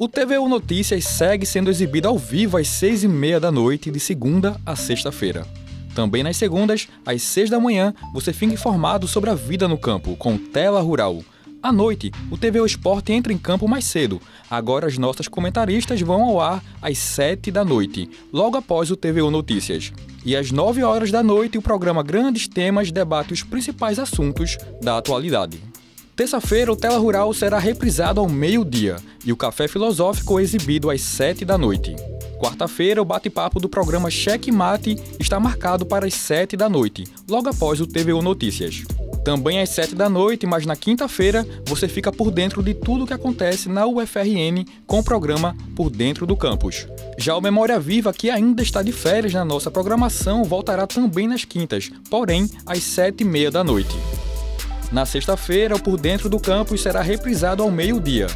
O TVU Notícias segue sendo exibido ao vivo às 6h30 da noite, de segunda a sexta-feira. Também nas segundas, às 6 da manhã, você fica informado sobre a vida no campo, com Tela Rural. À noite, o TVU Esporte entra em campo mais cedo. Agora as nossas comentaristas vão ao ar às 7 da noite, logo após o TVU Notícias. E às 9 horas da noite, o programa Grandes Temas debate os principais assuntos da atualidade. Terça-feira, o Tela Rural será reprisado ao meio-dia e o Café Filosófico exibido às 7 da noite. Quarta-feira, o bate-papo do programa Xeque-Mate está marcado para as 7 da noite, logo após o TVU Notícias. Também às 7 da noite, mas na quinta-feira, você fica por dentro de tudo o que acontece na UFRN com o programa Por Dentro do Campus. Já o Memória Viva, que ainda está de férias na nossa programação, voltará também nas quintas, porém às 7h30 da noite. Na sexta-feira, o Por Dentro do Campus será reprisado ao meio-dia.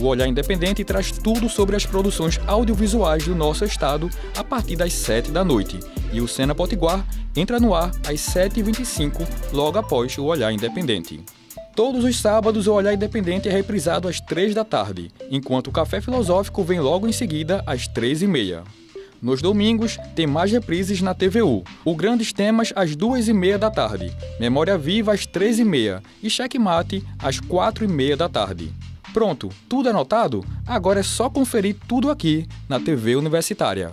O Olhar Independente traz tudo sobre as produções audiovisuais do nosso estado a partir das 7 da noite. E o Sena Potiguar entra no ar às 7h25, logo após o Olhar Independente. Todos os sábados, o Olhar Independente é reprisado às 3 da tarde, enquanto o Café Filosófico vem logo em seguida às 3h30. Nos domingos, tem mais reprises na TVU. O Grandes Temas às 2h30 da tarde, Memória Viva às 3h30 e Xeque-Mate às 4h30 da tarde. Pronto, tudo anotado? Agora é só conferir tudo aqui na TV Universitária.